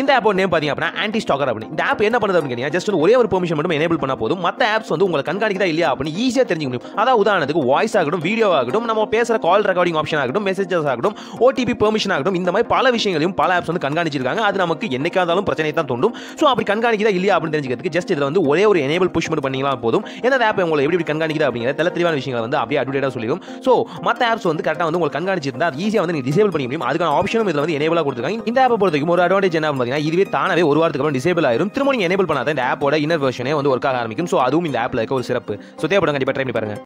இந்த app name பாத்தீங்க அப்படின்னா ஆன்டி ஸ்டாக்கர் அப்படி. இந்த ஆப் என்ன பண்ணுது அப்படின்னா ஜஸ்ட் ஒரே ஒரு பெர்மிஷன் மட்டும் எனேபிள் பண்ணா போதும், மற்ற ஆப்ஸ் வந்து உங்களுக்கு கண்காணிக்கிறதா இல்லையா அப்படின்னு ஈஸியாக தெரிஞ்சுக்க முடியும். அதாவது உதாரணத்துக்கு வாய்ஸ் ஆகட்டும், வீடியோ ஆகட்டும், நம்ம பேசுகிற கால் ரெக்கார்டிங் ஆப்ஷன் ஆகட்டும், மெசேஜஸ் ஆகட்டும், ஓடிபி பெர்மிஷன் ஆகட்டும், இந்த மாதிரி பல விஷயங்களையும் பல ஆப்ஸ் வந்து கண்காணிச்சிருக்காங்க. அது நமக்கு என்னைக்கா இருந்தாலும் பிரச்சனை தான் தோண்டும். ஸோ அப்படி கண்காணிக்கிறதா இல்லையா அப்படின்னு தெரிஞ்சுக்கிறதுக்கு ஜஸ்ட் இதில் வந்து ஒரே ஒரு எனேபிள் புஷ் மட்டும் பண்ணிங்களா போதும். ஏன்னா ஆப் உங்களுக்கு எப்படி கண்காணிக்கிறதா அப்படிங்கிற தெளிவான விஷயங்களை வந்து அப்படியே அட்வர்டைஸா சொல்லிடும். ஸோ மற்ற ஆப்ஸ் வந்து கரெக்டாக வந்து உங்களுக்கு கண்காணிச்சிருந்தா அது ஈஸியாக வந்து நீங்கள் டிசேபிள் பண்ண முடியும். அதுக்கான ஆப்ஷனும் இதில் வந்து எனேபிளாக கொடுத்துருக்காங்க. இந்த ஆப்பை பொறுத்தவரைக்கும் ஒரு அட்வான்டேஜ் என்ன இதுவே தானவே ஒரு வாரத்துக்கு அப்புறம் டிசேபிள் ஆயிரும். திரும்ப நீங்க எனேபிள் பண்ணாத இந்த ஆப்போட இன்னர் வெர்ஷனே வந்து ஒர்க் ஆக ஆரம்பிக்கும். சோ அதுவும் இந்த ஆப்ல இருக்க ஒரு சிறப்பு. சோ தேவைப்படுங்க, கண்டிப்பா ட்ரை பண்ணி பாருங்க.